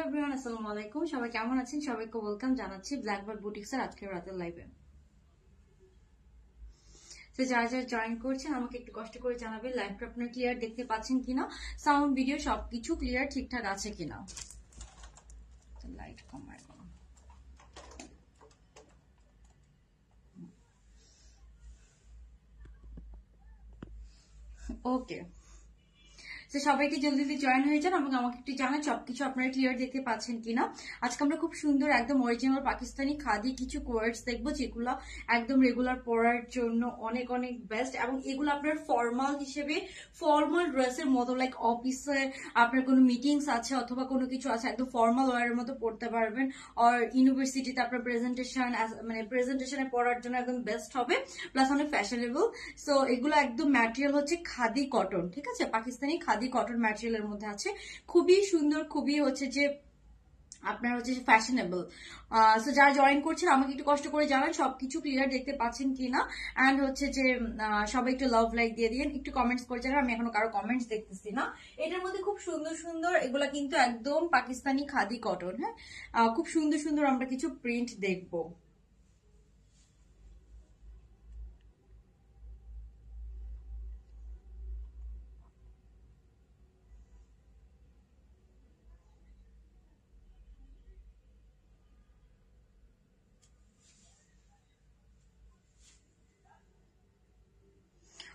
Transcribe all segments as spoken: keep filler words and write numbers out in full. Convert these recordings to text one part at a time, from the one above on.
Hello everyone अस्सलाम वालेकुम सबाई केमन आছেন সবাইকে ওয়েলকাম জানাচ্ছি ব্ল্যাকবার্ড বুটিকস এর আজকের রাতের লাইভে। তো যারা যারা জয়েন করছেন আমাকে একটু কষ্ট করে জানাবেন লাইভটা আপনারা ক্লিয়ার দেখতে পাচ্ছেন কিনা, সাউন্ড ভিডিও সবকিছু ক্লিয়ার ঠিকঠাক আছে কিনা। তো লাইট কমাই দাও। ওকে সবাইকে জলদি জলদি জয়েন হয়ে যান এবং আমাকে একটু জানান সবকিছু আপনারা ক্লিয়ার দেখতে পাচ্ছেন কিনা। আজকে আমরা খুব সুন্দর একদম অরিজিনাল পাকিস্তানি খাদি কিছু কোয়ার্টস দেখবো, যেগুলো একদম রেগুলার পরার জন্য অনেক অনেক বেস্ট এবং এগুলো আপনার ফর্মাল হিসেবে ফর্মাল ড্রেসের মতো, লাইক অফিসে আপনার কোনো মিটিংস আছে অথবা কোনো কিছু আছে একদম ফর্মাল ওয়ারের মতো পড়তে পারবেন। আর ইউনিভার্সিটিতে আপনার প্রেজেন্টেশন মানে প্রেজেন্টেশনে পড়ার জন্য একদম বেস্ট হবে, প্লাস অনেক ফ্যাশনেবল। সো এগুলো একদম ম্যাটেরিয়াল হচ্ছে খাদি কটন, ঠিক আছে, পাকিস্তানি খাদি কটন ম্যাটেরিয়ালের মধ্যে আছে, খুবই সুন্দর, খুবই হচ্ছে যে আপনার হচ্ছে ফ্যাশনেবল। সো যারা জয়েন করছেন আমাকে একটু কষ্ট করে জানান সবকিছু ক্লিয়ার দেখতে পাচ্ছেন কিনা, অ্যান্ড হচ্ছে যে সবাই একটু লাভ লাইক দিয়ে দিন, একটু কমেন্টস করে জানান। আমি এখনো কারো কমেন্টস দেখতেছি না। এটার মধ্যে খুব সুন্দর সুন্দর, এগুলা কিন্তু একদম পাকিস্তানি খাদি কটন, হ্যাঁ, খুব সুন্দর সুন্দর আমরা কিছু প্রিন্ট দেখবো।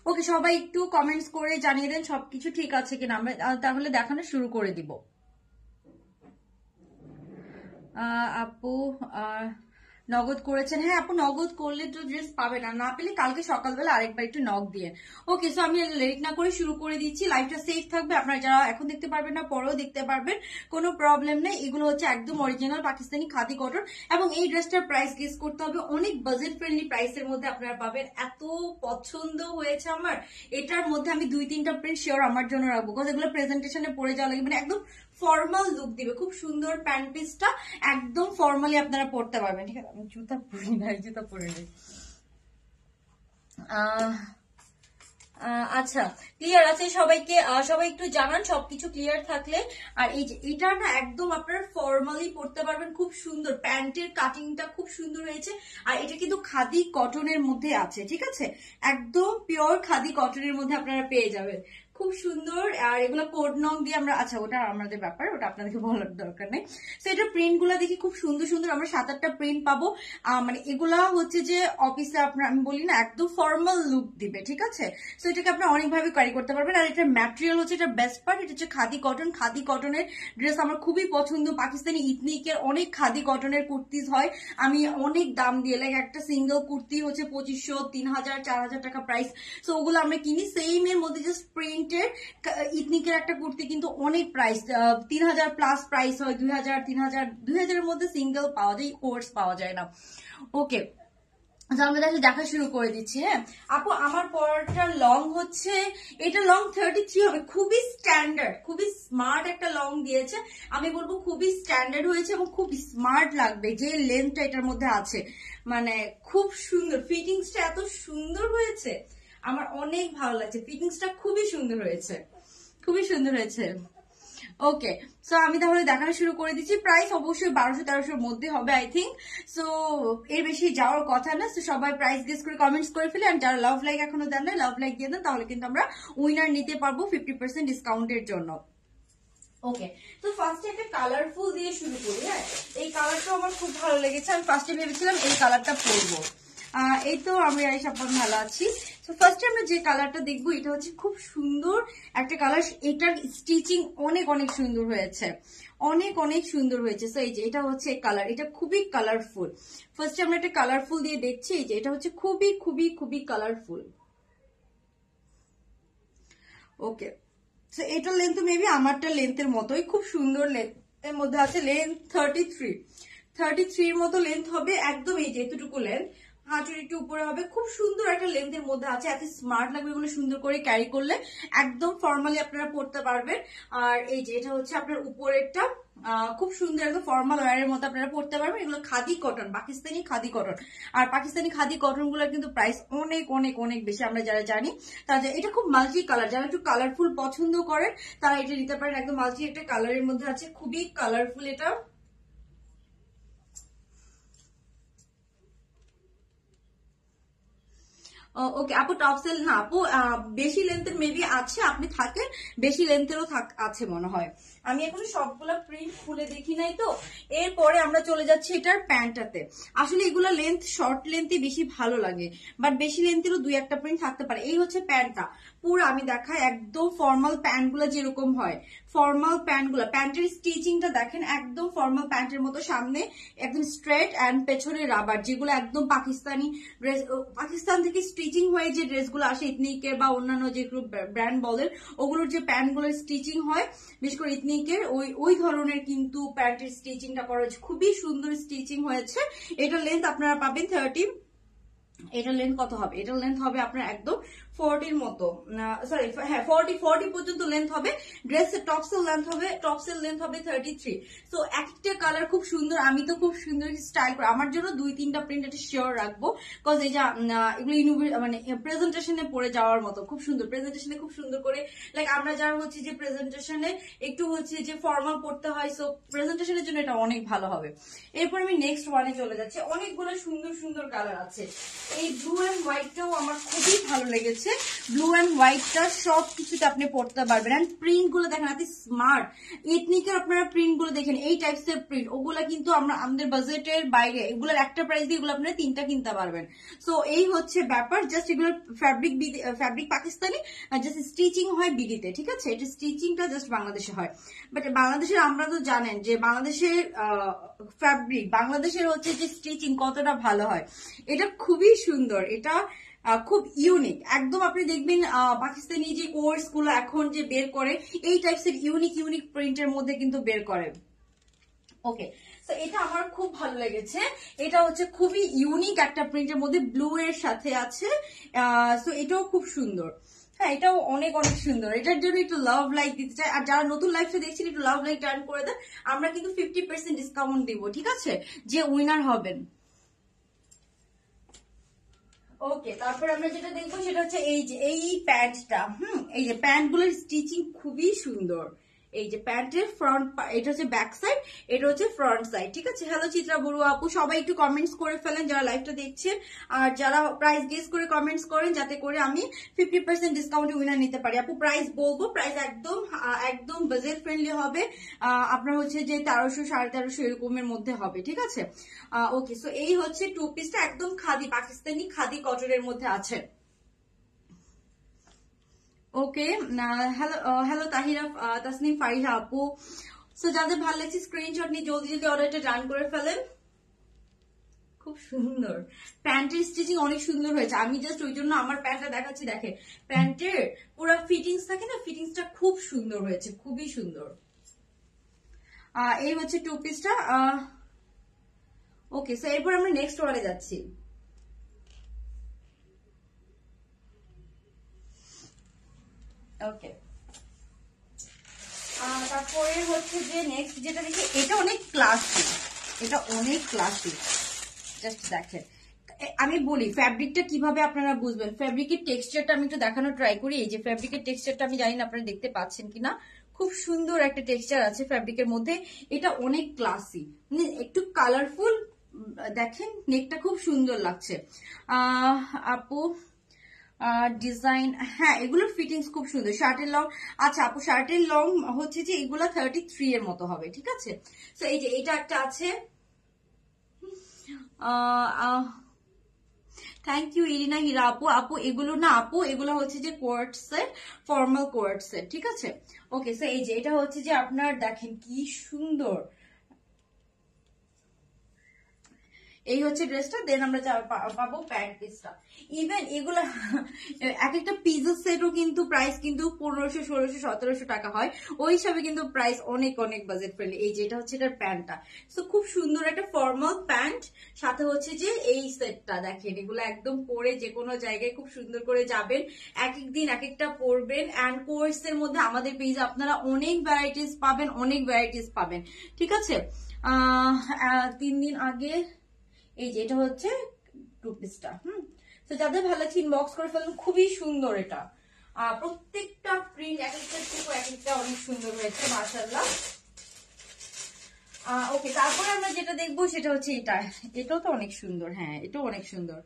ওকে সবাই একটু কমেন্টস করে জানিয়ে দেন সবকিছু ঠিক আছে কিনা, আমরা তাহলে দেখানো শুরু করে দিব। আপু নগদ করেছেন, হ্যাঁ আপু নগদ করলে তো ড্রেস পাবে না, না পেলে কালকে সকালবেলা আরেকবার একটু নক দিয়ে। ওকে সো আমি লেট না করে শুরু করে দিচ্ছি, লাইভটা সেফ থাকবে, আপনারা যারা এখন দেখতে পারবেন না পরেও দেখতে পারবেন, কোনো প্রবলেম নেই। এগুলো হচ্ছে একদম অরিজিনাল পাকিস্তানি খাদি কটন এবং এই ড্রেসটার প্রাইস গেস করতে হবে, অনেক বাজেট ফ্রেন্ডলি প্রাইসের মধ্যে আপনারা পাবেন। এত পছন্দ হয়েছে আমার, এটার মধ্যে আমি দুই তিনটা প্রিন্ট শিওর আমার জন্য রাখবো, কারণ এগুলো প্রেজেন্টেশনে পরে যাওয়া লাগে, মানে একদম ফর্মাল লুক দিবে। খুব সুন্দর প্যান্ট পিসটা একদম ফর্মালি আপনারা পরতে পারবেন, ঠিক আছে। আমি জুতা পরি না, জুতা পরে নেই। আচ্ছা ক্লিয়ার আছে সবাইকে, সবাই একটু জানান সবকিছু ক্লিয়ার থাকলে। আর এই যে এটা না একদম আপনারা ফর্মালি পড়তে পারবেন, খুব সুন্দর, প্যান্টের কাটিংটা খুব সুন্দর হয়েছে। আর এটা কিন্তু খাদি কটনের মধ্যে আছে, ঠিক আছে, একদম পিওর খাদি কটনের মধ্যে আপনারা পেয়ে যাবেন, খুব সুন্দর। আর এগুলো কোড নং দিয়ে আমরা, আচ্ছা ওটা আমাদের ব্যাপার, ওটা আপনাদেরকে বলার দরকার নেই। তো এটা প্রিন্ট গুলা দেখি খুব সুন্দর সুন্দর, আমরা সাত আটটা প্রিন্ট পাবো। মানে এগুলা হচ্ছে যে অফিসে আপনার, আমি বলি না একদম ফর্মাল লুক দিবে, ঠিক আছে। সো এটাকে আপনার অনেকভাবে ক্যারি করতে পারবেন। আর এটার ম্যাটেরিয়াল হচ্ছে, এটা বেস্ট পার্ট, এটা হচ্ছে খাদি কটন। খাদি কটনের ড্রেস আমার খুবই পছন্দ, পাকিস্তানি ইথনিকের অনেক খাদি কটনের কুর্তিজ হয়, আমি অনেক দাম দিয়ে, লাইক একটা সিঙ্গেল কুর্তি হচ্ছে পঁচিশশো, তিন হাজার, চার হাজার টাকা প্রাইস। সো ওগুলো আমরা কিনি। সেম এর মধ্যে জাস্ট প্রিন্ট ইথনিকের একটা কুর্তি কিন্তু অনেক প্রাইস, তিন হাজার প্লাস প্রাইস হয়, দুই হাজার তিন হাজার দুই হাজারের মধ্যে সিঙ্গেল পাওয়া যায়, কোর্স পাওয়া যায় না। ওকে আমরা তাহলে দেখা শুরু করে দিচ্ছি। হ্যাঁ আপু আমার পরটা লং হচ্ছে, এটা লং থার্টি থ্রি হবে, খুবই স্ট্যান্ডার্ড, খুবই স্মার্ট একটা লং দিয়েছে, আমি বলবো খুবই স্ট্যান্ডার্ড হয়েছে এবং খুব স্মার্ট লাগবে যে লেন্থটা এটার মধ্যে আছে, মানে খুব সুন্দর। ফিটিংসটা এত সুন্দর হয়েছে, আমার অনেক ভালো লাগছে, ফিটিংসটা খুবই সুন্দর হয়েছে, খুবই সুন্দর হয়েছে। ওকে সো আমি তাহলে দেখানো শুরু করে দিচ্ছি। প্রাইস অবশ্যই বারোশো তেরোশোর মধ্যে হবে আই থিঙ্ক, সো এর বেশি যাওয়ার কথা না। সো সবাই প্রাইস গেস করে কমেন্টস করে ফেলে, আর যারা লাভ লাইক এখনো দেন না লাভ লাইক দিয়ে দেন, তাহলে কিন্তু আমরা উইনার নিতে পারবো ফিফটি পার্সেন্ট ডিসকাউন্টের জন্য। ওকে তো ফার্স্টে একটা কালারফুল দিয়ে শুরু করি। হ্যাঁ এই কালারটা আমার খুব ভালো লেগেছে, আমি ফার্স্টে ভেবেছিলাম এই কালারটা পরবো, এই তো আমি আয়েশা আপা ভালো আছি। তো ফার্স্টে আমরা যে কালারটা দেখবো এটা হচ্ছে খুব সুন্দর একটা কালার, এটার স্টিচিং অনেক অনেক সুন্দর হয়েছে, অনেক অনেক সুন্দর হয়েছে। সো এই যে এটা হচ্ছে কালার, এটা খুবই কালারফুল। ফার্স্টে আমরা একটা কালারফুল দিয়ে দেখছি, এই যে এটা হচ্ছে খুবই খুবই খুবই কালারফুল। ওকে সো এটার লেন্থ মেবি আমারটা লেন্থের মতোই, খুব সুন্দর লেন্থ এর মধ্যে আছে, লেন্থ থার্টি থ্রি থার্টি থ্রির মতো লেন্থ হবে একদম, এই যে এতটুকু লেন্থ। হাঁটুর একটু উপরে হবে, খুব সুন্দর একটা লেন্থের মধ্যে আছে, এত স্মার্ট লাগবে এগুলো সুন্দর করে ক্যারি করলে, একদম ফর্মালি আপনারা পরতে পারবেন। আর এই যে এটা হচ্ছে আপনার উপরেরটা, খুব সুন্দর একদম ফর্মাল ওয়ারের মতো আপনারা পরতে পারবেন। এগুলো খাদি কটন, পাকিস্তানি খাদি কটন, আর পাকিস্তানি খাদি কটন গুলোর কিন্তু প্রাইস অনেক অনেক অনেক বেশি, আমরা যারা জানি তারা। এটা খুব মাল্টি কালার, যারা একটু কালারফুল পছন্দ করেন তারা এটা নিতে পারেন। একদম মাল্টি একটা কালারের মধ্যে আছে, খুবই কালারফুল এটা। ওকে আপু টপ সেল না আপু, বেশি লেন্থের মেবি আছে, আপনি থাকেন বেশি লেন্থেরও আছে মনে হয়। আমি এখন সবগুলা প্রিন্ট খুলে দেখি নাই তো। এরপরে আমরা চলে যাচ্ছি এটার প্যান্টটাতে। আসলে এগুলো লেন্থ শর্ট লেন্থে বেশি ভালো লাগে, বাট বেশি লেন্থেরও দুই একটা প্রিন্ট থাকতে পারে। এই হচ্ছে প্যান্টটা, পুরো আমি দেখাই একদম ফর্মাল প্যান্টগুলো যেরকম হয়, ফর্মাল প্যান্টগুলো, প্যান্টের স্টিচিংটা দেখেন একদম ফর্মাল প্যান্টের মতো, সামনে একদম স্ট্রেট অ্যান্ড পেছনে রাবার, যেগুলো একদম পাকিস্তানি ড্রেস, পাকিস্তান থেকে স্টিচিং হয়ে যে ড্রেসগুলো আসে ইথনিকের বা অন্যান্য যে গ্রুপ ব্র্যান্ড বলেন, ওগুলোর যে প্যান্টগুলোর স্টিচিং হয় বিশেষ করে ইথনিকের, ওই ওই ধরনের কিন্তু প্যান্টের স্টিচিংটা করা হয়েছে, খুবই সুন্দর স্টিচিং হয়েছে। এটার লেন্থ আপনারা পাবেন থার্টি, এটার লেন্থ কত হবে, এটার লেন্থ হবে আপনার একদম ফোরটির মতো, সরি হ্যাঁ ফোরটি ফোরটি পর্যন্ত লেন্থ হবে। ড্রেসের টপসের লেন্থ হবে, টপসের লেন্থ হবে থার্টি থ্রি। সো একটা কালার খুব সুন্দর, আমি তো খুব সুন্দর স্টাইল করি, আমার জন্য দুই তিনটা প্রিন্ট এটা শিওর রাখবো, কজ এই যে এগুলো মানে প্রেজেন্টেশনে পরে যাওয়ার মতো, খুব সুন্দর প্রেজেন্টেশনে, খুব সুন্দর করে, লাইক আমরা যারা হচ্ছে যে প্রেজেন্টেশনে একটু হচ্ছে যে ফর্মাল পড়তে হয়, সো প্রেজেন্টেশনের জন্য এটা অনেক ভালো হবে। এরপর আমি নেক্সট ওয়ানে চলে যাচ্ছি। অনেকগুলো সুন্দর সুন্দর কালার আছে। এই ব্লু অ্যান্ড হোয়াইটটাও আমার খুবই ভালো লেগেছে, ব্লু অ্যান্ড হোয়াইটটা সব কিছুতে আপনি পড়তে পারবেন। অ্যান্ড প্রিন্ট গুলো দেখেন এত স্মার্ট, এথনিকের আপনারা প্রিন্ট গুলো দেখেন, এই টাইপস এর প্রিন্ট, ওগুলা কিন্তু আমরা আমাদের বাজেটের বাইরে, এগুলোর একটা প্রাইস দিয়ে এগুলো আপনারা তিনটা কিনতে পারবেন। সো এই হচ্ছে ব্যাপার, জাস্ট এগুলো fabric fabric Pakistani, just stitching হয় বিডিতে, ঠিক আছে, এটা স্টিচিংটা জাস্ট বাংলাদেশে হয়, বাট বাংলাদেশের আমরা তো জানেন যে বাংলাদেশের ফ্যাব্রিক, বাংলাদেশের হচ্ছে যে স্টিচিং কতটা ভালো হয়। এটা খুবই সুন্দর, এটা খুব ইউনিক একদম। আপনি দেখবেন পাকিস্তানি যে কোর্স গুলো এখন যে বের করে, এই টাইপস এর ইউনিক ইউনিক প্রিন্টের মধ্যে কিন্তু বের করে। ওকে তো এটা আমার খুব ভালো লেগেছে, এটা হচ্ছে খুবই ইউনিক একটা প্রিন্টের মধ্যে, ব্লু এর সাথে আছে, সো এটাও খুব সুন্দর, হ্যাঁ এটাও অনেক অনেক সুন্দর। এটার জন্য একটু লাভ লাইক দিতে চাই, আর যারা নতুন লাইফটা দেখছেন একটু লাভ লাইক টার্ন করে দেন, আমরা কিন্তু ফিফটি পার্সেন্ট ডিসকাউন্ট দিব, ঠিক আছে, যে উইনার হবেন। ওকে তারপর আমরা যেটা দেখবো সেটা হচ্ছে এই যে এই প্যান্টটা, হুম এই যে প্যান্ট গুলোর স্টিচিং খুবই সুন্দর। এই যে প্যান্টের ফ্রন্ট, এটা হচ্ছে ব্যাক সাইড, এটা হচ্ছে ফ্রন্ট সাইড, ঠিক আছে। হ্যালো চিত্রা বড়ুয়া আপু, সবাই একটু কমেন্টস করে ফেলেন যারা লাইভটা দেখছেন, আর যারা প্রাইস গেস করে কমেন্টস করেন যাতে করে আমি ফিফটি পার্সেন্ট ডিসকাউন্টে উইনার নিতে পারি। আপু প্রাইস বলবো, প্রাইস একদম একদম বাজেট ফ্রেন্ডলি হবে, আপনার হচ্ছে যে তেরোশো সাড়ে তেরোশো এরকমের মধ্যে হবে, ঠিক আছে। ওকে সো এই হচ্ছে টু পিসটা, একদম খাদি পাকিস্তানি খাদি কটনের মধ্যে আছে। Okay hello hello Tahira Tasnim Fariha আপু, সো যাদের ভালো লাগছে স্ক্রিনশট নিয়ে জলদি জলদি অর্ডারটা ডান করে ফেলেন। খুব সুন্দর প্যান্টের স্টিচিং অনেক সুন্দর হয়েছে, আমি জাস্ট ওই জন্য আমার প্যান্টটা দেখাচ্ছি। দেখে প্যান্টের পুরো ফিটিংস থাকে না, ফিটিংসটা খুব সুন্দর হয়েছে, খুবই সুন্দর। এই হচ্ছে টু পিসটা। ওকে সো এরপর আমরা নেক্সট ওয়ারে যাচ্ছি। ওকে তারপরে হচ্ছে যে নেক্সট যেটা দেখি, এটা অনেক ক্লাসি, এটা অনেক ক্লাসি, জাস্ট দেখেন। আমি বলি ফ্যাব্রিকটা কিভাবে আপনারা বুঝবেন, ফ্যাব্রিকের টেক্সচারটা আমি একটু দেখানোর ট্রাই করি। এই যে ফ্যাব্রিকের টেক্সচারটা আমি জানি না আপনারা দেখতে পাচ্ছেন কিনা, খুব সুন্দর একটা টেক্সচার আছে ফ্যাব্রিকের মধ্যে, এটা অনেক ক্লাসি, মানে একটু কালারফুল, দেখেন নেকটা খুব সুন্দর লাগছে। আহ আপু ডিজাইন, হ্যাঁ এগুলোর ফিটিংস খুব সুন্দর। শার্টের লং, আচ্ছা আপু শার্টের লং হচ্ছে যে এগুলা থার্টি থ্রি এর মতো হবে, ঠিক আছে। তো এই যে এটা একটা আছে, থ্যাংক ইউ ইরিনা হিরা আপু। আপু এগুলো না আপু এগুলো হচ্ছে যে coord set, formal coord set, ঠিক আছে। ওকে সো এই যে এটা হচ্ছে যে আপনার দেখেন কি সুন্দর, এই হচ্ছে ড্রেসটা। দেন আমরা পাবো প্যান্ট পিসটা। ইভেন এগুলা এক একটা পিজের সেটও কিন্তু প্রাইস কিন্তু পনেরোশো ষোলোশো সতেরোশো টাকা হয়, ওই হিসাবে কিন্তু প্রাইস অনেক অনেক বাজেট ফ্রেন্ডলি। এই যেটা হচ্ছে এটার প্যান্টটা, সো খুব সুন্দর একটা ফর্মাল প্যান্ট, সাথে হচ্ছে যে এই সেটটা দেখেন, এগুলো একদম পরে যে কোনো জায়গায় খুব সুন্দর করে যাবেন, এক এক দিন এক একটা পরবেন। অ্যান্ড কোর্স এর মধ্যে আমাদের পেজে আপনারা অনেক ভ্যারাইটিস পাবেন, অনেক ভ্যারাইটিস পাবেন, ঠিক আছে। তিন দিন আগে এই যে এটা হচ্ছে টু পিসটা, হুম, তো যাদের ভালো লাগছে ইনবক্স করে ফেলুন, খুবই সুন্দর এটা। প্রত্যেকটা প্রিন্ট এক একটা টুকু এক একটা অনেক সুন্দর হয়েছে, মাশাআল্লাহ। ওকে, তারপরে আমরা যেটা দেখবো সেটা হচ্ছে এটা, এটাও তো অনেক সুন্দর, হ্যাঁ এটাও অনেক সুন্দর।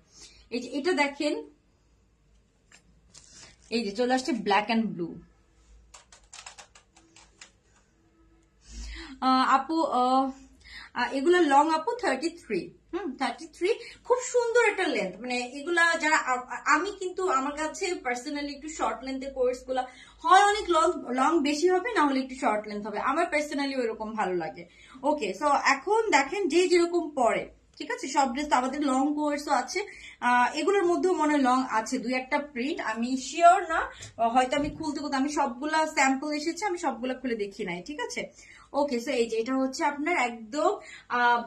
এই যে এটা দেখেন, এই যে চলে আসছে ব্ল্যাক অ্যান্ড ব্লু। আপু এগুলা লং আপু thirty three hmm thirty three খুব সুন্দর একটা লেন্থ, মানে এগুলা যারা, আমি কিন্তু আমার কাছে পার্সোনালি একটু শর্ট লেন্থের কোর্স গুলা হয় অনেক লং লং বেশি হবে, না হলে একটু শর্ট লেন্থ হবে, আমার পার্সোনালি ওইরকম ভালো লাগে। ওকে, সো এখন দেখেন যে যেরকম পরে, ঠিক আছে, সব ড্রেস আমাদের লং কোর্সও আছে, এগুলোর মধ্যেও মনে হয় লং আছে দুই একটা প্রিন্ট, আমি শিওর না, হয়তো আমি খুলতে খুলতে আমি সবগুলা স্যাম্পল এসেছে আমি সবগুলা খুলে দেখি নাই, ঠিক আছে। ওকে, সো এই যে এটা হচ্ছে আপনার একদম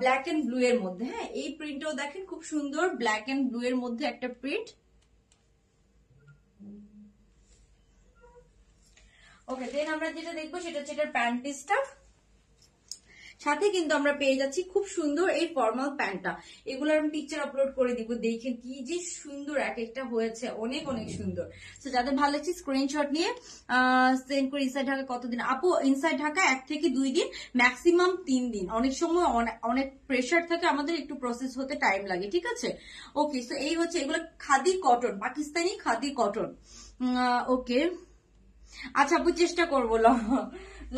ব্ল্যাক এন্ড ব্লু এর মধ্যে, হ্যাঁ এই প্রিন্টটাও দেখেন খুব সুন্দর, ব্ল্যাক এন্ড ব্লু এর মধ্যে একটা প্রিন্ট। ওকে, দেন আমরা যেটা দেখবো সেটা হচ্ছে এটার প্যান্ট পিসটা, সাথে কিন্তু আমরা পেয়ে যাচ্ছি খুব সুন্দর এই ফর্মাল প্যান্টটা। এগুলোর আমি পিকচার আপলোড করে দিব, দেখে কি যে সুন্দর এক একটা হয়েছে, অনেক অনেক সুন্দর। তো যাদের ভালো লাগছে স্ক্রিনশট নিয়ে সেন্ড করে। ইনসাইড ঢাকা কতদিন আপু? ইনসাইড ঢাকা এক থেকে দুই দিন ম্যাক্সিমাম তিন দিন, অনেক সময় অনেক প্রেশার থাকে আমাদের, একটু প্রসেস হতে টাইম লাগে, ঠিক আছে। ওকে, তো এই হচ্ছে এগুলো khadi cotton, Pakistani khadi cotton. Okay আচ্ছা আপু, চেষ্টা করবো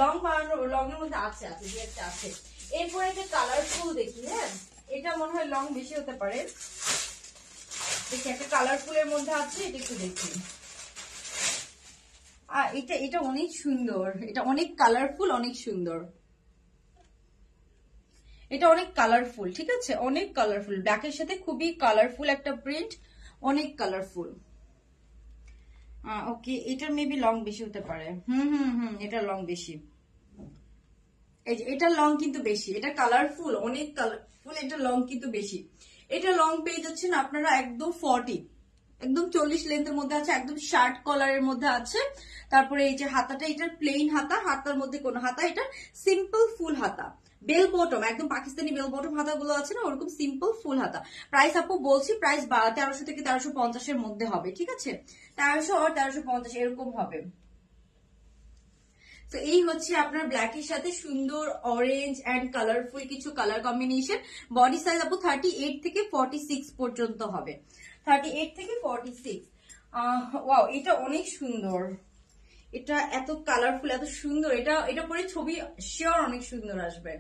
লং বানানোর, লং এর মধ্যে আছে আছে যে একটা আছে। এরপরে যে কালারফুল দেখি, হ্যাঁ এটা মনে হয় লং বেশি হতে পারে, দেখি একটা কালারফুল এর মধ্যে আছে, এটা একটু দেখি। আর এটা এটা অনেক সুন্দর, এটা অনেক কালারফুল, অনেক সুন্দর, এটা অনেক কালারফুল, ঠিক আছে, অনেক কালারফুল, ব্ল্যাকের সাথে খুবই কালারফুল একটা প্রিন্ট, অনেক কালারফুল। ওকে, এটার মেবি লং বেশি হতে পারে, হুম হুম হুম এটা লং বেশি, এই যে এটা লং কিন্তু বেশি, এটা কালারফুল, অনেক কালারফুল, এটা লং কিন্তু বেশি। এটা লং পেয়ে যাচ্ছেন আপনারা একদম ফর্টি, একদম চল্লিশ লেন্থের মধ্যে আছে, একদম শার্ট কলারের মধ্যে আছে। তারপরে এই যে হাতাটা, এটার প্লেন হাতা, হাতার মধ্যে কোন হাতা, এটা সিম্পল ফুল হাতা, বেল বটম, একদম পাকিস্তানি বেল বটম হাতাগুলো আছে না, ওরকম সিম্পল ফুল হাতা। প্রাইস আপু বলছি, প্রাইস তেরোশো থেকে তেরোশো পঞ্চাশের মধ্যে হবে, ঠিক আছে, তেরোশো আর তেরোশো পঞ্চাশ এরকম হবে। তো এই হচ্ছে আপনার ব্ল্যাকের সাথে সুন্দর অরেঞ্জ অ্যান্ড কালারফুল কিছু কালার কম্বিনেশন। বডি সাইজ আপু থার্টি এইট থেকে ফর্টি সিক্স পর্যন্ত হবে, থার্টি এইট থেকে ফর্টি সিক্স। ওয়াও, এটা অনেক সুন্দর, এটা এত কালারফুল, এত সুন্দর, এটা এটা পরে ছবি শিওর অনেক সুন্দর আসবে।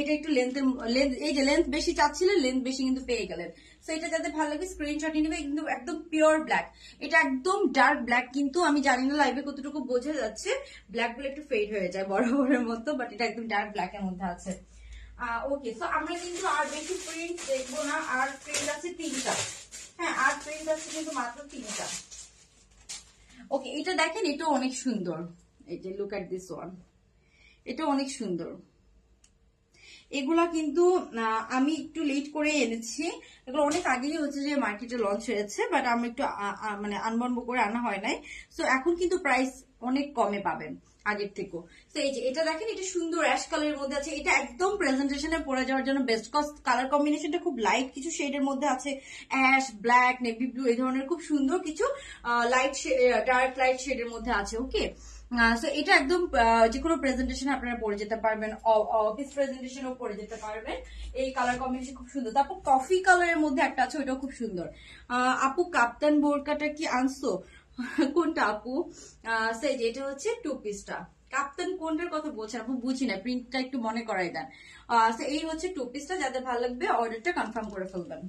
এটা একটু লেন্থের, এই যে লেন্থ বেশি চাচ্ছিলেন, লেন্থ বেশি কিন্তু পেয়ে গেলেন। সো এটা যাদের ভালো লাগে স্ক্রিনশট নিয়ে নেবে, কিন্তু একদম পিওর ব্ল্যাক, এটা একদম ডার্ক ব্ল্যাক, কিন্তু আমি জানি না লাইভে কতটুকু বোঝা যাচ্ছে, ব্ল্যাক গুলো একটু ফেড হয়ে যায় বড় বড়ের মতো, বাট এটা একদম ডার্ক ব্ল্যাক এর মধ্যে আছে। ওকে, সো আমরা কিন্তু আর বেশি প্রিন্ট দেখবো না, আর প্রিন্ট আছে তিনটা, হ্যাঁ আর প্রিন্ট আছে কিন্তু মাত্র তিনটা। ওকে, এটা দেখেন, এটা অনেক সুন্দর, এই যে লুক এট দিস ওয়ান, এটা অনেক সুন্দর। এগুলা কিন্তু আমি একটু লেট করে এনেছি, এগুলো অনেক আগেই হচ্ছে যে মার্কেটে লঞ্চ হয়েছে, বাট আমি একটু মানে আনবনব করে আনা হয় নাই। সো এখন কিন্তু প্রাইস অনেক কমে পাবেন আগের থেকেও। তো এই যে এটা দেখেন, এটা সুন্দর অ্যাশ কালারের মধ্যে আছে, এটা একদম প্রেজেন্টেশনে পরে যাওয়ার জন্য বেস্ট, কজ কালার কম্বিনেশনটা খুব লাইট, কিছু শেডের মধ্যে আছে, অ্যাশ, ব্ল্যাক, নেভি ব্লু, এই ধরনের খুব সুন্দর কিছু লাইট, ডার্ক লাইট শেডের মধ্যে আছে। ওকে, সো এটা একদম যেকোনো প্রেজেন্টেশন আপনারা পরে যেতে পারবেন, অফিস প্রেজেন্টেশনও পরে যেতে পারবেন, এই কালার কম্বিনেশন খুব সুন্দর। তারপর কফি কালারের মধ্যে একটা আছে, ওটাও খুব সুন্দর। আপু কাপ্তান বোরকাটা কি আনছো? কোনটা আপু? সেই যে এটা হচ্ছে টু পিসটা। কাপ্তান কোনটার কথা বলছেন আপু বুঝি না, প্রিন্টটা একটু মনে করাই দেন। এই হচ্ছে টু পিসটা, যাদের ভালো লাগবে অর্ডারটা কনফার্ম করে ফেলবেন।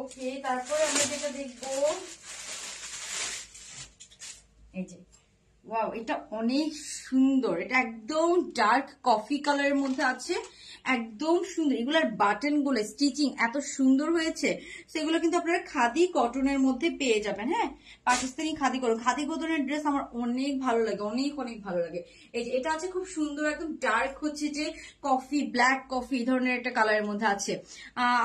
ওকে, তারপরে আমরা যেটা দেখবো, এই যে ওয়াও, এটা অনেক সুন্দর, এটা একদম ডার্ক কফি কালারের মধ্যে আছে, একদম সুন্দর। এগুলার বাটন গুলো স্টিচিং এত সুন্দর হয়েছে, সেগুলো কিন্তু আপনারা খাদি কটনের মধ্যে পেয়ে যাবেন। হ্যাঁ, পাকিস্তানি খাদি কটন, খাদি কটনের ড্রেস আমার অনেক ভালো লাগে, অনেক অনেক ভালো লাগে। এই যে এটা আছে খুব সুন্দর, একদম ডার্ক হচ্ছে যে কফি, ব্ল্যাক কফি ধরনের একটা কালারের মধ্যে আছে।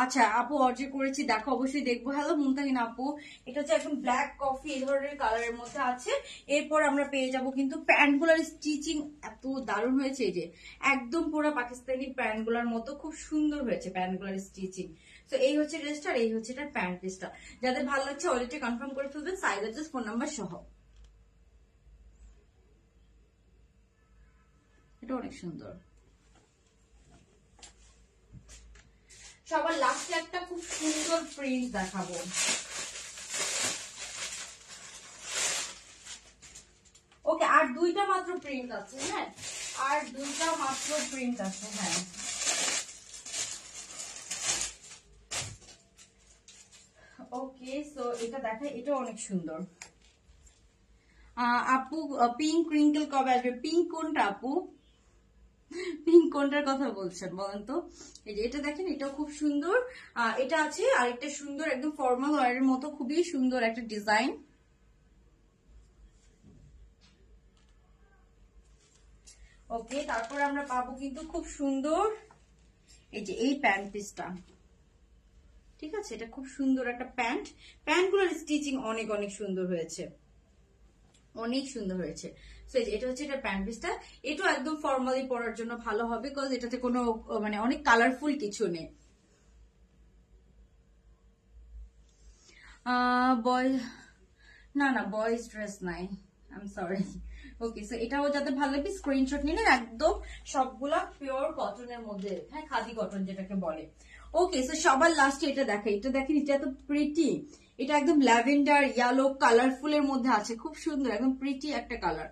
আচ্ছা আপু অর্ডার করেছি, দেখো অবশ্যই দেখবো। হ্যালো মুমতাহিন আপু, এটা হচ্ছে এখন ব্ল্যাক কফি এই ধরনের কালারের মধ্যে আছে। এরপর আমরা পেয়ে যাবো কিন্তু প্যান্ট গুলার স্টিচিং এত দারুণ হয়েছে, এই যে একদম পুরো পাকিস্তানি প্যান্ট গুলার মতো খুব সুন্দর হয়েছে প্যান্ট গুলার স্টিচিং। তো এই হচ্ছে ড্রেসটা, এই হচ্ছে এটার প্যান্ট পিসটা। যাদের ভালো লাগছে অলরেডি কনফার্ম করে ফেলবেন, সাইজ অ্যাড্রেস ফোন নাম্বার সহ। এটা অনেক সুন্দর। সবার লাস্টে একটা খুব সুন্দর প্রিন্ট দেখাবো, ওকে। আর দুইটা মাত্র প্রিন্ট আছে, হ্যাঁ আর দুইটা মাত্র প্রিন্ট আছে। হ্যাঁ ওকে, সো এটা দেখাই, এটা অনেক সুন্দর। আপু পিঙ্ক রিঙ্কেল কবে আসবে? পিঙ্ক কোনটা আপু? পিঙ্ক কোনটার কথা বলছেন বলেন তো? এই যে এটা দেখেন, এটা খুব সুন্দর। এটা আছে আরেকটা সুন্দর, একদম ফর্মাল ওয়ারের মতো খুবই সুন্দর একটা ডিজাইন। ওকে, তারপর আমরা পাবো কিন্তু খুব সুন্দর এই যে এই প্যান্ট পিসটা, ঠিক আছে? এটা খুব সুন্দর একটা প্যান্ট, প্যান্ট গুলোর স্টিচিং অনেক অনেক সুন্দর হয়েছে, অনেক সুন্দর হয়েছে। এটা হচ্ছে এটা প্যান্ট পিসটা, এটা একদম ফর্মালি পরার জন্য ভালো হবে, কজ এটাতে কোনো মানে অনেক কালারফুল কিছু নেই। বয় না না বয়েজ ড্রেস নাই, I am sorry. Okay, so এটাও যাদের ভালো লাগবে স্ক্রিনশট নিয়ে নেন। একদম সবগুলা পিওর কটনের মধ্যে, হ্যাঁ খাদি কটন যেটাকে বলে। ওকে, সো সবার লাস্টে এটা দেখেন, এটা দেখেন এটা এত প্রিটি, এটা একদম ল্যাভেন্ডার ইয়েলো কালারফুল এর মধ্যে আছে, খুব সুন্দর একদম প্রিটি একটা কালার,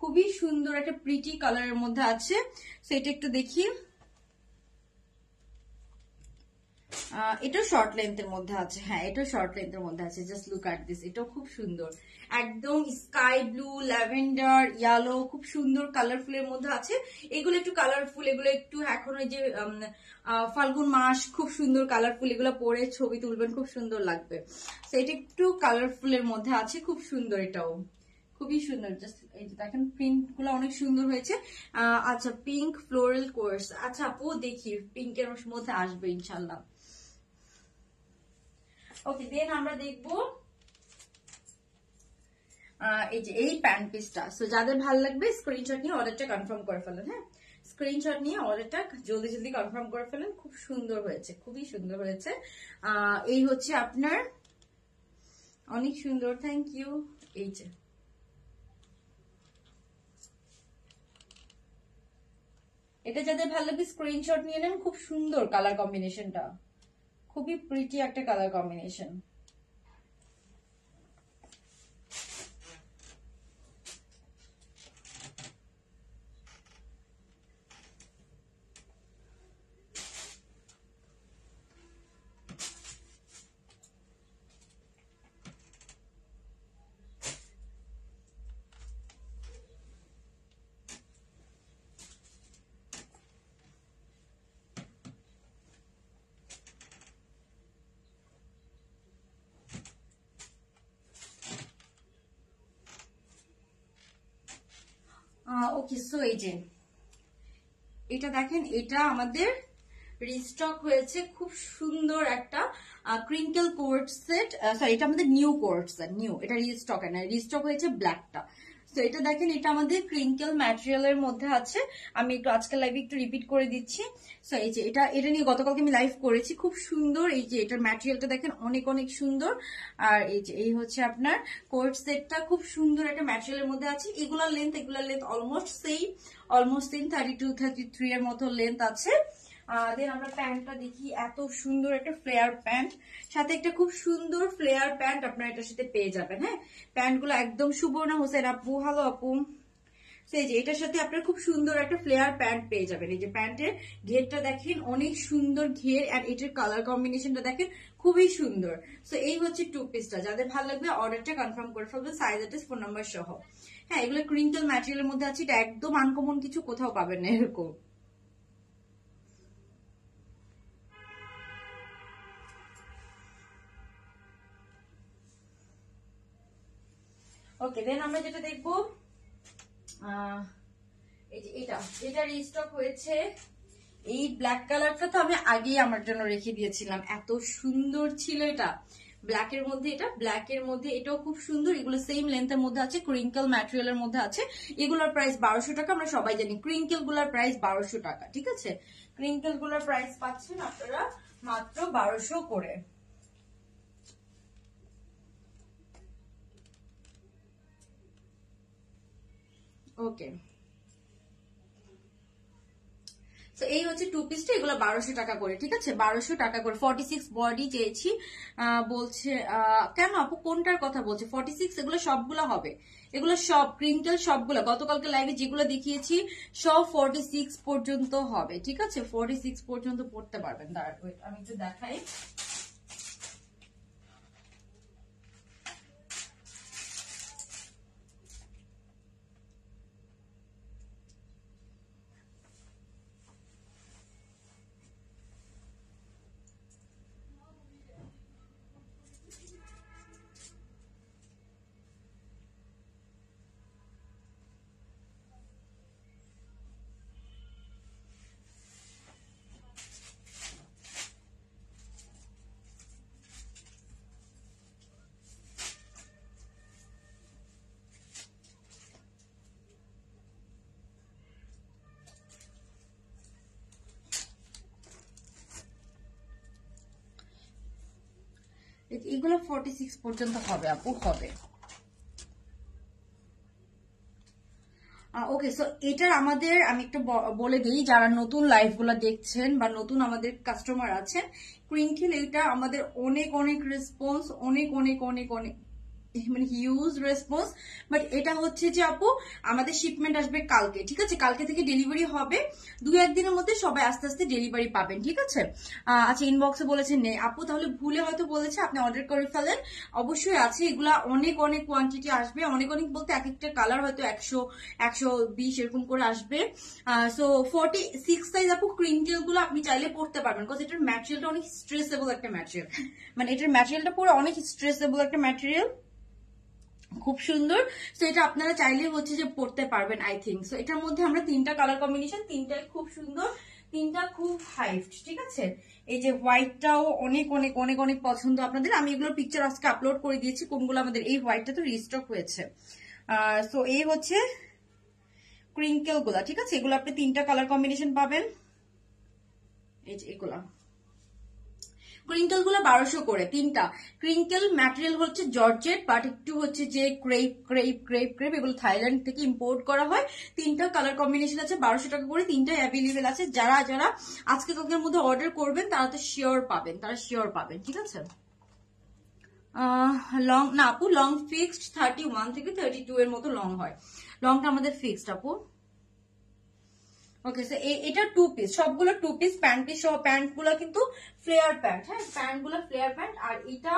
খুবই সুন্দর একটা প্রিটি কালারের মধ্যে আছে। সো এটা একটু দেখি, এটা শর্ট লেন্থের মধ্যে আছে, হ্যাঁ এটা শর্ট লেন্থের মধ্যে আছে। জাস্ট লুক অ্যাট দিস, এটা খুব সুন্দর, একদম স্কাই ব্লু, ল্যাভেন্ডার, ইয়েলো, খুব সুন্দর কালারফুল এর মধ্যে আছে। এগুলো একটু কালারফুল, এগুলো একটু এখন ওই যে ফাল্গুন মাস, খুব সুন্দর কালারফুল, এগুলো পরে ছবি তুলবেন খুব সুন্দর লাগবে। তো এটা একটু কালারফুল এর মধ্যে আছে, খুব সুন্দর, এটাও খুবই সুন্দর। জাস্ট এই যে দেখেন প্রিন্ট গুলো অনেক সুন্দর হয়েছে। আচ্ছা পিঙ্ক ফ্লোরাল কোর্স, আচ্ছা আপু দেখি পিঙ্কের মধ্যে আসবে ইনশাল্লাহ। ওকে, দেন আমরা দেখবো এই যে এই প্যান্ট পিসটা। সো যাদের ভালো লাগবে স্ক্রিনশট নিয়ে অর্ডারটা কনফার্ম করে ফেলেন, হ্যাঁ স্ক্রিনশট নিয়ে অর্ডারটা জলদি জলদি কনফার্ম করে ফেলেন। খুব সুন্দর হয়েছে, খুবই সুন্দর হয়েছে। এই হচ্ছে আপনার, অনেক সুন্দর, থ্যাংক ইউ। এই যে এটা যাদের ভালো লাগবে স্ক্রিনশট নিয়ে নেন, খুব সুন্দর কালার কম্বিনেশনটা, খুবই প্রিটি একটা কালার কম্বিনেশন। ওকে, সো এই যে এটা দেখেন, এটা আমাদের রিস্টক হয়েছে, খুব সুন্দর একটা ক্রিঙ্কেল কোর্ট সেট, সরি এটা আমাদের নিউ কোর্ট সেট, নিউ, এটা রিস্টক না, রিস্টক হয়েছে ব্ল্যাকটা। তো এটা দেখেন, এটা আমাদের ক্রিঙ্কেল ম্যাটেরিয়ালের মধ্যে আছে। আমি একটু আজকে লাইভে একটু রিপিট করে দিচ্ছি। সো এই যে এটা, এটা নিয়ে গতকালকে আমি লাইভ করেছি, খুব সুন্দর। এই যে এটার ম্যাটেরিয়ালটা দেখেন অনেক অনেক সুন্দর। আর এই যে এই হচ্ছে আপনার কোট সেটটা, খুব সুন্দর একটা ম্যাটেরিয়ালের মধ্যে আছে। এগুলার লেন্থ, এগুলার length almost same, almost same thirty two thirty three এর মতো লেন্থ আছে। দেন আমরা প্যান্টটা দেখি, এত সুন্দর একটা ফ্লেয়ার প্যান্ট, সাথে একটা খুব সুন্দর ফ্লেয়ার প্যান্ট আপনারা এটার সাথে পেয়ে যাবেন। হ্যাঁ প্যান্ট গুলো একদম সুবর্ণা হোসেন আপু, হ্যালো আপু। তো এই যে এটার সাথে আপনারা খুব সুন্দর একটা ফ্লেয়ার প্যান্ট পেয়ে যাবেন। এই যে প্যান্টের ঘেরটা দেখেন অনেক সুন্দর ঘের, আর এটার কালার কম্বিনেশনটা দেখেন খুবই সুন্দর। তো এই হচ্ছে টু পিসটা, যাদের ভালো লাগবে অর্ডারটা কনফার্ম করে ফেলবেন, সাইজ অ্যাড্রেস ফোন নাম্বার সহ। হ্যাঁ, এগুলো ক্রিঙ্কল ম্যাটেরিয়ালের মধ্যে আছে, এটা একদম আনকমন, কিছু কোথাও পাবেন না এরকম। ওকে, দেন আমরা যেটা দেখবো এই যে এটা, এটা রিস্টক হয়েছে। এই ব্ল্যাক কালারটা তো আমি আগেই আমার জন্য রেখে দিয়েছিলাম, এত সুন্দর ছিল এটা। ব্ল্যাক এর মধ্যে এটা, ব্ল্যাক এর মধ্যে এটাও খুব সুন্দর। এগুলো সেম লেন্থের মধ্যে আছে, ক্রিঙ্কল ম্যাটেরিয়ালের মধ্যে আছে। এগুলোর প্রাইস বারোশো টাকা, আমরা সবাই জানি ক্রিঙ্কল গুলার প্রাইস বারোশো টাকা। ঠিক আছে, ক্রিঙ্কল গুলার প্রাইস পাচ্ছেন আপনারা মাত্র বারোশো করে। ওকে, তো এই হচ্ছে টু পিসটা, এগুলো বারোশো টাকা করে। ঠিক আছে, বারোশো টাকা করে। ফর্টি সিক্স বডি চেয়েছি বলছে, কেন আপু কোনটার কথা বলছে? ফর্টি সিক্স এগুলো সবগুলো হবে, এগুলো সব ক্রিঙ্কল সবগুলো, গতকালকে লাইভে যেগুলো দেখিয়েছি সব ফর্টি সিক্স পর্যন্ত হবে। ঠিক আছে, ফর্টি সিক্স পর্যন্ত পড়তে পারবেন। দাঁড়ান আমি একটু দেখাই। এগুলো ফর্টি সিক্স পর্যন্ত হবে আপু, হবে। ওকে, সো এটার আমাদের আমি একটু বলে দিই, যারা নতুন লাইভ গুলো দেখছেন বা নতুন আমাদের কাস্টমার আছেন, ক্রিঙ্কল এটা আমাদের অনেক অনেক রেসপন্স, অনেক অনেক অনেক অনেক মানে হিউজ রেসপন্স। বাট এটা হচ্ছে যে আপু আমাদের শিপমেন্ট আসবে কালকে। ঠিক আছে, কালকে থেকে ডেলিভারি হবে, দু একদিনের মধ্যে সবাই আস্তে আস্তে ডেলিভারি পাবেন। ঠিক আছে, আচ্ছা ইনবক্সে বলেছেন নেই আপু, তাহলে ভুলে হয়তো বলেছে, আপনি অর্ডার করে ফেলেন, অবশ্যই আছে। এগুলা অনেক অনেক কোয়ান্টিটি আসবে, অনেক অনেক বলতে এক একটা কালার হয়তো একশো একশো বিশ এরকম করে আসবে। সো ফর্টি সিক্স সাইজ আপু ক্রিঙ্কেল গুলো আপনি চাইলে পড়তে পারবেন, বিকজ এটার ম্যাটেরিয়ালটা অনেক স্ট্রেসেবল একটা ম্যাটেরিয়াল, মানে এটার ম্যাটেরিয়ালটা পুরো অনেক স্ট্রেসেবল একটা ম্যাটেরিয়াল, খুব সুন্দর। সো এটা আপনারা চাইলে হচ্ছে যে পড়তে পারবেন আই থিঙ্ক। সো এটার মধ্যে আমরা তিনটা কালার কম্বিনেশন, তিনটাই খুব সুন্দর, তিনটা খুব হাইপড। ঠিক আছে, এই যে হোয়াইটটাও অনেক অনেক অনেক অনেক পছন্দ আপনাদের। আমি এগুলোর পিকচার আজকে আপলোড করে দিয়েছি কোনগুলো আমাদের। এই হোয়াইটটা তো রিস্টক হয়েছে। সো এই হচ্ছে ক্রিঙ্কেল গুলা। ঠিক আছে, এগুলো আপনি তিনটা কালার কম্বিনেশন পাবেন। এই যে এগুলা ক্রিঙ্কেল গুলো বারোশো করে তিনটা। ক্রিঙ্কেল ম্যাটেরিয়াল হচ্ছে জর্জেট, বাট একটু হচ্ছে যে ক্রেপ ক্রেপ ক্রেপ ক্রেপ, এগুলো থাইল্যান্ড থেকে ইম্পোর্ট করা হয়। তিনটা কালার কম্বিনেশন আছে, বারোশো টাকা করে তিনটা অ্যাভেলেবেল আছে। যারা যারা আজকে কালকের মধ্যে অর্ডার করবেন তারা তো শিওর পাবেন, তারা শিওর পাবেন। ঠিক আছে, লং না আপু, লং ফিক্সড থার্টি ওয়ান থেকে থার্টি টু এর মতো লং হয়, লংটা আমাদের ফিক্সড আপু। ওকে, এটা টু পিস, সবগুলো টু পিস, প্যান্ট পিস সহ। প্যান্ট গুলো কিন্তু ফ্লেয়ার প্যান্ট, হ্যাঁ প্যান্ট গুলো ফ্লেয়ার প্যান্ট। আর এটা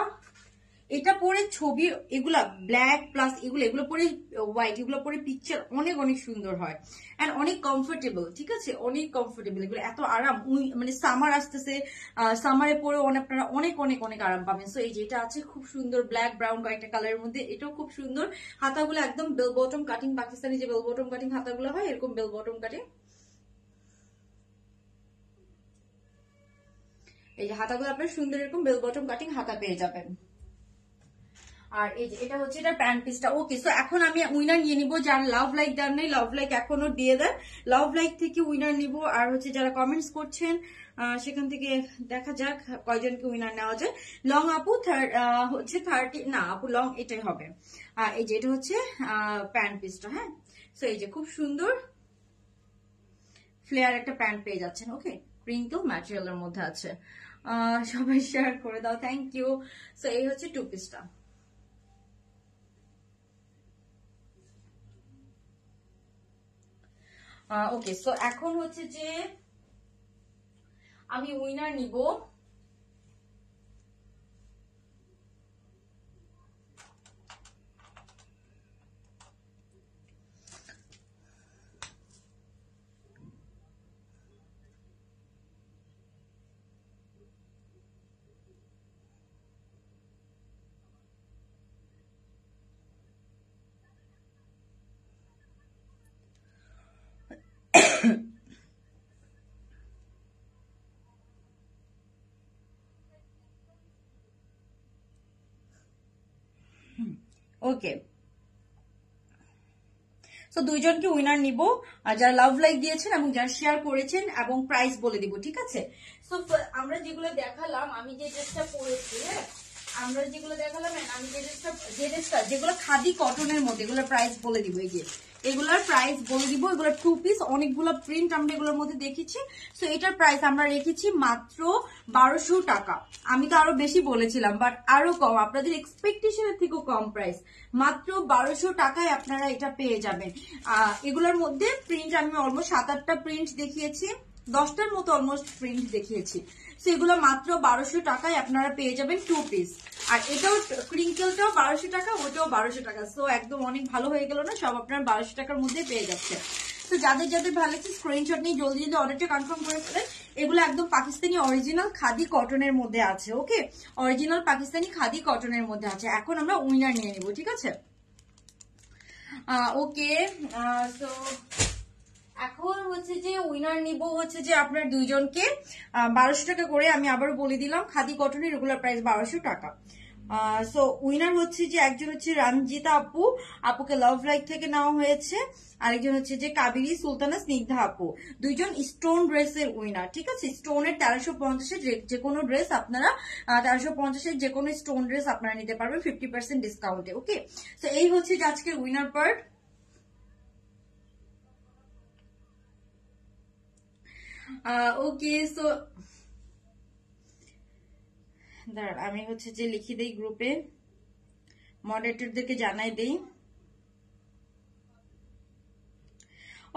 এটা পরে ছবি, এগুলা ব্ল্যাক প্লাস এগুলো, এগুলো পরে হোয়াইট, এগুলো পরে পিকচার অনেক অনেক সুন্দর হয়, অ্যান্ড অনেক কমফোর্টেবল। ঠিক আছে, অনেক কমফোর্টেবল, এগুলো এত আরাম, মানে সামার আসতেছে, সামারে পরে আপনারা অনেক অনেক অনেক আরাম পাবেন। সো এই যেটা আছে খুব সুন্দর, ব্ল্যাক ব্রাউন কয়েকটা কালারের মধ্যে, এটাও খুব সুন্দর। হাতাগুলো একদম বেল বটম কাটিং, পাকিস্তানি যে বেল বটম কাটিং হাতাগুলো হয় এরকম বেল বটম কাটিং। এই যে হাতাগুলো আপনার সুন্দর এরকম বেল বটম কাটিং হাতা পেয়ে যাবেন। আর এই যে এটা হচ্ছে এটা প্যান্ট পিসটা। ওকে, সো এখন আমি উইনার নিয়ে নিবো, যারা লাভ লাইক দেন নাই লাভ লাইক এখনো দিয়ে দেন, লাভ লাইক থেকে উইনার নিবো। আর হচ্ছে যারা কমেন্টস করছেন সেখান থেকে দেখা যাক কয়জনকে উইনার নেওয়া যায়। লং আপু হচ্ছে থার্টি না আপু লং এটাই হবে। এই যে এটা হচ্ছে প্যান্ট পিসটা, হ্যাঁ। সো এই যে খুব সুন্দর ফ্লেয়ার একটা প্যান্ট পেয়ে যাচ্ছেন। ওকে, প্রিন্ট ম্যাটেরিয়ালের মধ্যে আছে, সবাই শেয়ার করে দাও, থ্যাংক ইউ। সো এই হচ্ছে টু পিসটা। ओके सो एकोन होच्छे जे आमी उइनार निबो ओके सो दुइजन के उइनार निबो যারা লাভ লাইক দিয়েছেন এবং যারা শেয়ার করেছেন এবং প্রাইস বলে দিব ঠিক আছে সো আমরা যেগুলো দেখালাম আমি যে ড্রেসটা পরেছি আমরা যেগুলো দেখালাম আমি যে ড্রেসটা যে ড্রেসটা যেগুলো খাদি কটনের মধ্যে এগুলোর প্রাইস বলে দিব এই যে এগুলোর প্রাইস বলে দিব এগুলোর টু পিস অনেকগুলো প্রিন্ট আমরা এগুলোর মধ্যে দেখেছি সো এটার প্রাইস আমরা রেখেছি মাত্র বারোশো টাকা আমি তো আরো বেশি বলেছিলাম বাট আরো কম আপনাদের এক্সপেকটেশনের থেকেও কম প্রাইস মাত্র বারোশো টাকায় আপনারা এটা পেয়ে যাবেন এগুলোর মধ্যে প্রিন্ট আমি অলমোস্ট সাত আটটা প্রিন্ট দেখিয়েছি দশটার মতো অলমোস্ট প্রিন্ট দেখিয়েছি সো এগুলো মাত্র বারোশো টাকায় আপনারা পেয়ে যাবেন টু পিস আর এটাও ক্রিঙ্কেলটাও বারোশো টাকা ওটাও বারোশো টাকা সো একদম অনেক ভালো হয়ে গেল না সব আপনারা বারোশো টাকার মধ্যে পেয়ে যাচ্ছে তো যাদের যাদের ভালো লাগছে স্ক্রিনশট নিয়ে জলদি জলদি অর্ডারটা কনফার্ম করে ফেলেন এগুলো একদম পাকিস্তানি অরিজিনাল খাদি কটনের মধ্যে আছে ওকে অরিজিনাল পাকিস্তানি খাদি কটনের মধ্যে আছে এখন আমরা উইনার নিয়ে নেব ঠিক আছে ওকে সো এখন হচ্ছে যে উইনার নিব হচ্ছে যে আপনার দুইজনকে বারোশো টাকা করে আমি আবার বলে দিলাম খাদি কটনের রেগুলার প্রাইস বারোশো টাকা সো উইনার হচ্ছে যে একজন হচ্ছে রঞ্জিতা আপু আপুকে লাভ লাইক থেকে নেওয়া হয়েছে আরেকজন হচ্ছে যে কাবেরী সুলতানা স্নিগ্ধা আপু দুইজন স্টোন ড্রেসের উইনার ঠিক আছে স্টোনের তেরোশো পঞ্চাশের যে কোনো ড্রেস আপনারা তেরোশো পঞ্চাশের যে কোনো স্টোন ড্রেস আপনারা নিতে পারবেন ফিফটি পার্সেন্ট ডিসকাউন্টে ওকে সো এই হচ্ছে যে আজকের উইনার পার্ট ओके सो दार आमी होच्छे जे लिखी देई ग्रुपे मॉडरेटर देरके जानाई देई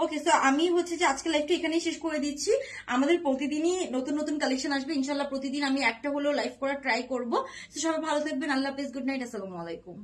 ओके सो आमी होच्छे जे आजके लाइफटा एखानेई शेष करे दिच्छी आमादेर प्रतिदिनई नतुन नतुन कलेक्शन आसबे इंशाल्लाह प्रतिदिन आमी एकटा होलो लाइफ करा ट्राई करब सो सबाई भालो थाकबेन आल्लाह हाफेज गुड नाइट असलामु आलाइकुम।